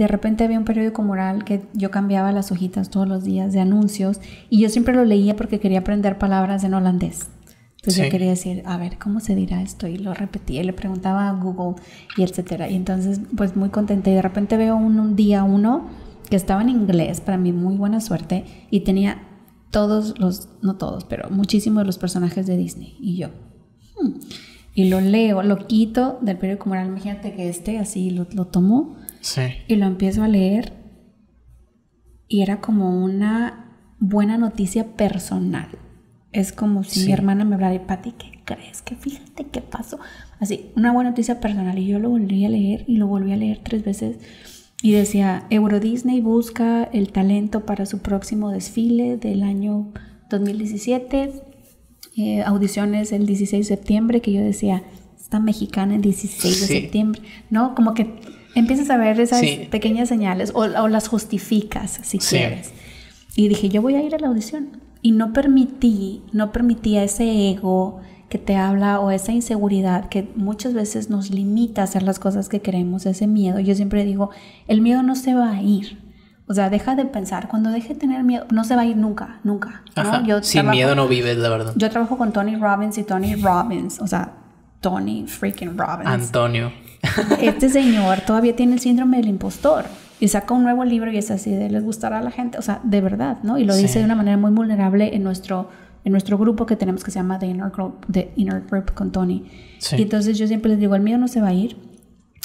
De repente había un periódico moral que yo cambiaba las hojitas todos los días de anuncios y yo siempre lo leía porque quería aprender palabras en holandés. Entonces sí, yo quería decir, a ver, ¿cómo se dirá esto? Y lo repetía y le preguntaba a Google y etcétera. Y entonces, pues muy contenta. Y de repente veo un día uno que estaba en inglés, para mí muy buena suerte, y tenía todos los, no todos, pero muchísimos de los personajes de Disney. Y yo, y lo leo, lo quito del periódico moral. Imagínate que así lo tomo. Sí. Y lo empiezo a leer y era como una buena noticia personal. Es como si mi hermana me hablara y Pati, ¿qué crees? Que fíjate qué pasó. Así, una buena noticia personal. Y yo lo volví a leer y lo volví a leer 3 veces. Y decía, Euro Disney busca el talento para su próximo desfile del año 2017. Audiciones el 16 de septiembre. Que yo decía, está mexicana el 16 de septiembre. No, como que empiezas a ver esas pequeñas señales o las justificas si quieres. Y dije, yo voy a ir a la audición. Y no permití a ese ego que te habla o esa inseguridad que muchas veces nos limita a hacer las cosas que queremos, ese miedo. Yo siempre digo, el miedo no se va a ir. O sea, deja de pensar. Cuando deje de tener miedo, no se va a ir nunca, nunca. ¿No? Yo sin miedo no vives, la verdad. Yo trabajo con Tony Robbins y Tony Robbins. O sea, Tony freaking Robbins. Antonio. Este señor todavía tiene el síndrome del impostor y saca un nuevo libro y es así de les gustará a la gente, o sea, de verdad, ¿no? Y lo dice de una manera muy vulnerable en nuestro grupo que tenemos que se llama The Inner Group con Tony. Y entonces yo siempre les digo, el miedo no se va a ir,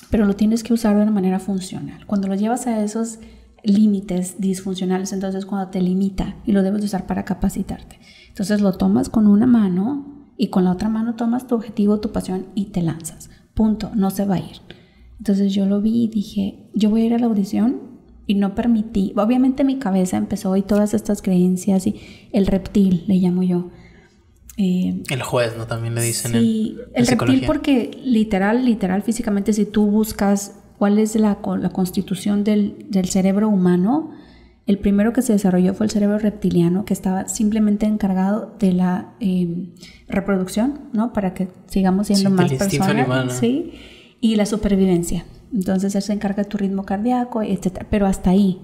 pero lo tienes que usar de una manera funcional. Cuando lo llevas a esos límites disfuncionales, entonces cuando te limita y lo debes usar para capacitarte. Entonces lo tomas con una mano y con la otra mano tomas tu objetivo, tu pasión y te lanzas. Punto, no se va a ir. Entonces yo lo vi y dije, yo voy a ir a la audición y no permití. Obviamente mi cabeza empezó y todas estas creencias y el reptil, le llamo yo. El juez, ¿no? También le dicen. Sí, el reptil porque literal, físicamente, si tú buscas cuál es la constitución del cerebro humano, el primero que se desarrolló fue el cerebro reptiliano, que estaba simplemente encargado de la reproducción, ¿no? Para que sigamos siendo más personas, ¿sí? Y la supervivencia. Entonces él se encarga de tu ritmo cardíaco, etc. Pero hasta ahí.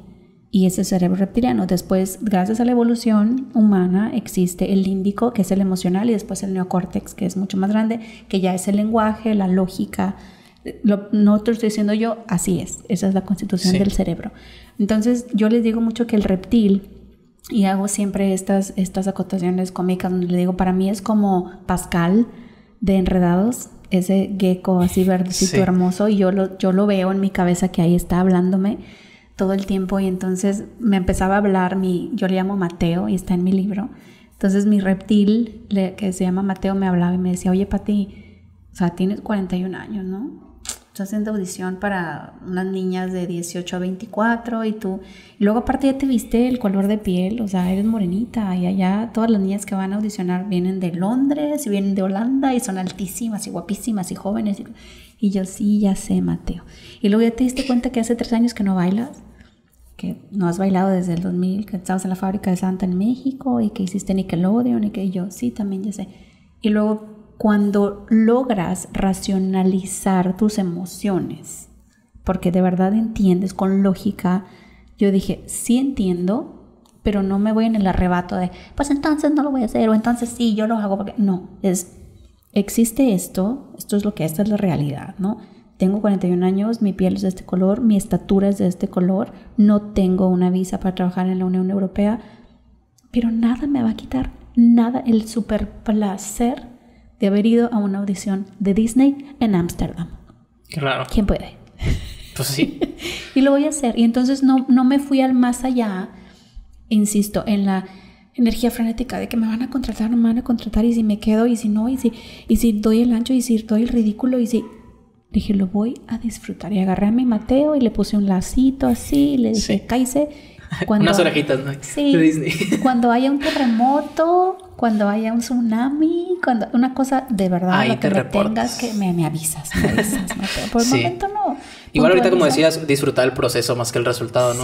Y ese cerebro reptiliano. Después, gracias a la evolución humana, existe el límbico, que es el emocional, y después el neocórtex, que es mucho más grande, que ya es el lenguaje, la lógica. No te estoy diciendo yo, así es. Esa es la constitución del cerebro. Entonces yo les digo mucho que el reptil, y hago siempre estas acotaciones cómicas donde le digo, para mí es como Pascal de Enredados, ese gecko así verdecito hermoso, y yo lo veo en mi cabeza que ahí está hablándome todo el tiempo. Y entonces me empezaba a hablar yo le llamo Mateo y está en mi libro. Entonces mi reptil, que se llama Mateo, me hablaba y me decía, oye Pati, o sea, tienes 41 años, ¿no? Estás haciendo audición para unas niñas de 18 a 24 y tú... Y luego aparte ya te viste el color de piel, o sea, eres morenita y allá todas las niñas que van a audicionar vienen de Londres y vienen de Holanda y son altísimas y guapísimas y jóvenes. Y yo, sí, ya sé, Mateo. Y luego ya te diste cuenta que hace 3 años que no bailas, que no has bailado desde el 2000, que estabas en la fábrica de Santa en México y que hiciste Nickelodeon y que yo, sí, también ya sé. Y luego... Cuando logras racionalizar tus emociones, porque de verdad entiendes con lógica, yo dije, sí entiendo, pero no me voy en el arrebato de, pues entonces no lo voy a hacer, o entonces sí, yo lo hago, porque no, existe esto es lo que, esta es la realidad, ¿no? Tengo 41 años, mi piel es de este color, mi estatura es de este color, no tengo una visa para trabajar en la Unión Europea, pero nada me va a quitar, nada, el superplacer de haber ido a una audición de Disney en Ámsterdam. Claro. ¿Quién puede? Pues sí. Y lo voy a hacer. Y entonces no me fui al más allá, insisto, en la energía frenética de que me van a contratar, no me van a contratar, y si me quedo, y si no, y si doy el ancho, y si doy el ridículo, y si... Dije, lo voy a disfrutar. Y agarré a mi Mateo y le puse un lacito así, y le dije, cállese. Unas orejitas, ¿no? Sí. De Disney. Cuando haya un terremoto... cuando haya un tsunami, cuando una cosa de verdad, ahí lo que me tengas, que me avisas, ¿no? Pero por el momento no. Igual ahorita, como decías, disfrutar el proceso más que el resultado, ¿no? 100%.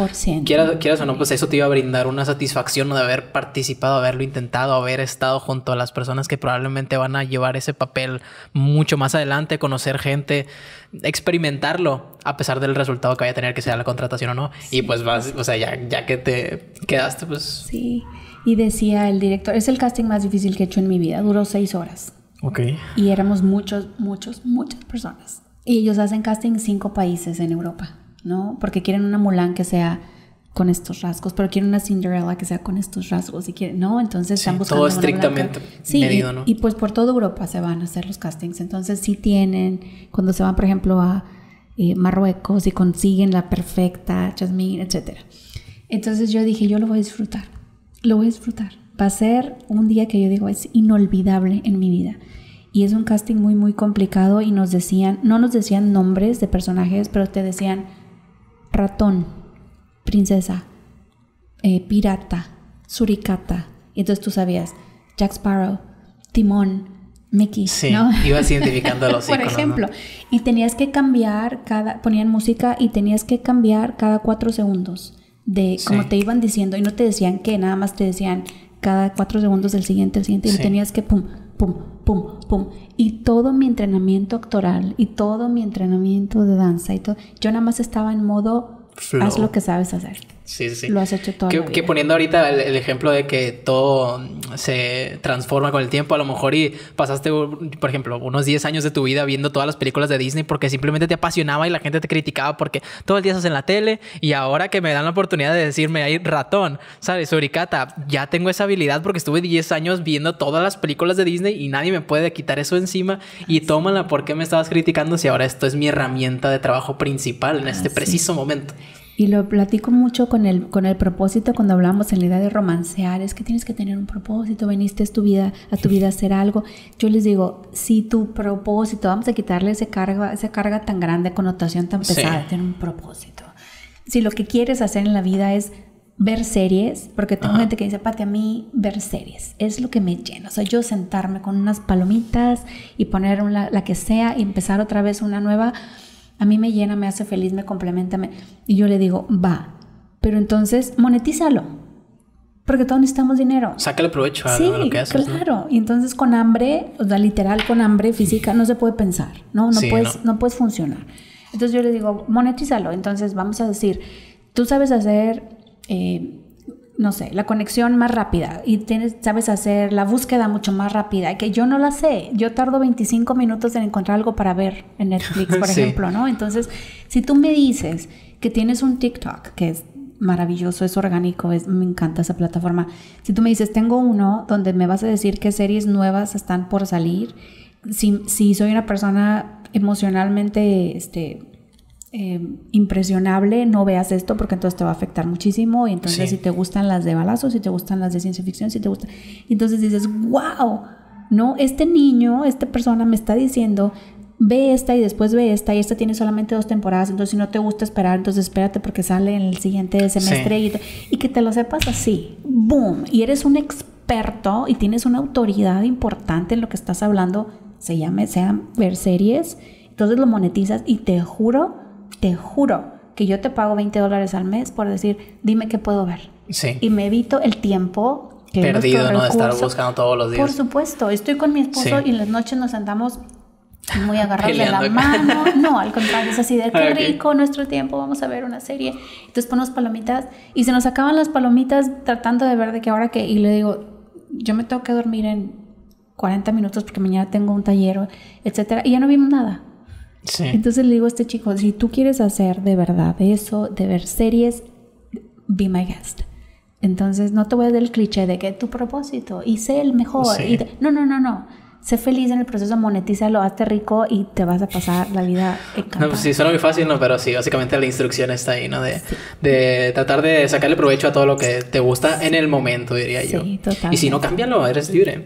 O sea, quieras o no, pues eso te iba a brindar una satisfacción de haber participado, haberlo intentado, haber estado junto a las personas que probablemente van a llevar ese papel mucho más adelante, conocer gente, experimentarlo, a pesar del resultado que vaya a tener, que sea la contratación o no. Sí. Y pues vas, o sea, ya que te quedaste, pues... Sí, y decía el director, es el casting más difícil que he hecho en mi vida, duró 6 horas. Ok. Y éramos muchas personas. Y ellos hacen casting en 5 países en Europa, ¿no? Porque quieren una Mulan que sea con estos rasgos, pero quieren una Cinderella que sea con estos rasgos, y quieren, ¿no? Entonces están buscando todo estrictamente medido, ¿no? Y pues por toda Europa se van a hacer los castings. Entonces sí tienen, cuando se van, por ejemplo, a Marruecos y consiguen la perfecta Jasmine, etcétera. Entonces yo dije, yo lo voy a disfrutar, lo voy a disfrutar. Va a ser un día que yo digo es inolvidable en mi vida. Y es un casting muy, muy complicado, y nos decían, no nos decían nombres de personajes, pero te decían ratón, princesa, pirata, suricata. Y entonces tú sabías, Jack Sparrow, Timón, Mickey, sí, ¿no? Ibas identificando a los iconos, por ejemplo, ¿no? Y tenías que cambiar cada, ponían música y tenías que cambiar cada 4 segundos de como te iban diciendo, y no te decían qué, nada más te decían cada 4 segundos el siguiente, y tenías que pum, pum, pum, pum. Y todo mi entrenamiento actoral y todo mi entrenamiento de danza y todo, yo nada más estaba en modo flow. Haz lo que sabes hacer. Sí, sí. Lo has hecho todo. Que poniendo ahorita el ejemplo de que todo se transforma con el tiempo, a lo mejor y pasaste, por ejemplo, unos 10 años de tu vida viendo todas las películas de Disney porque simplemente te apasionaba y la gente te criticaba porque todo el día estás en la tele, y ahora que me dan la oportunidad de decirme ahí ratón, ¿sabes? Suricata, ya tengo esa habilidad porque estuve 10 años viendo todas las películas de Disney y nadie me puede quitar eso encima. Y tómala, ¿por qué me estabas criticando si ahora esto es mi herramienta de trabajo principal en este preciso momento? Y lo platico mucho con el propósito cuando hablamos en la idea de romancear. Es que tienes que tener un propósito. Veniste a tu vida a hacer algo. Yo les digo, si tu propósito... Vamos a quitarle esa carga tan grande, connotación tan pesada. Tener un propósito. Si lo que quieres hacer en la vida es ver series, porque tengo gente que dice, Pati, a mí ver series es lo que me llena. O sea, yo sentarme con unas palomitas y poner la que sea y empezar otra vez una nueva... A mí me llena, me hace feliz, me complementa. Y yo le digo, va. Pero entonces, monetízalo. Porque todos necesitamos dinero. Sácale provecho a lo que haces. Sí, claro. ¿No? Y entonces con hambre, o sea, literal, con hambre física, no se puede pensar. No puedes funcionar. Entonces yo le digo, monetízalo. Entonces vamos a decir, tú sabes hacer, no sé, la conexión más rápida. Y sabes hacer la búsqueda mucho más rápida. Que yo no la sé. Yo tardo 25 minutos en encontrar algo para ver en Netflix, por ejemplo, ¿no? Entonces, si tú me dices que tienes un TikTok, que es maravilloso, es orgánico, me encanta esa plataforma. Si tú me dices, tengo uno donde me vas a decir qué series nuevas están por salir. Si soy una persona emocionalmente... impresionable, no veas esto porque entonces te va a afectar muchísimo. Y entonces si te gustan las de balazos, si te gustan las de ciencia ficción, si te gustan, entonces dices, wow, no, este niño, esta persona me está diciendo, ve esta y después ve esta, y esta tiene solamente 2 temporadas, entonces si no te gusta esperar, entonces espérate porque sale en el siguiente semestre. Y que te lo sepas así, boom, y eres un experto y tienes una autoridad importante en lo que estás hablando, sea ver series. Entonces lo monetizas y te juro que yo te pago $20 al mes por decir, dime qué puedo ver. Sí. Y me evito el tiempo que perdido, ¿no? De estar buscando todos los días. Por supuesto. Estoy con mi esposo y en las noches nos sentamos muy agarrados de la mano. No, al contrario. Es así de, qué rico nuestro tiempo. Vamos a ver una serie. Entonces ponemos palomitas y se nos acaban las palomitas tratando de ver de qué ahora qué. Y le digo, yo me tengo que dormir en 40 minutos porque mañana tengo un taller, etcétera. Y ya no vimos nada. Sí. Entonces le digo a este chico, si tú quieres hacer de verdad eso, de ver series, be my guest. Entonces no te voy a dar el cliché de que tu propósito y sé el mejor. Y no. Sé feliz en el proceso, monetízalo, hazte rico y te vas a pasar la vida encantada. No, pues sí, suena muy fácil, ¿no? Pero sí, básicamente la instrucción está ahí, ¿no? De tratar de sacarle provecho a todo lo que te gusta en el momento, diría yo. Sí, totalmente. Y si no, cámbialo, eres libre.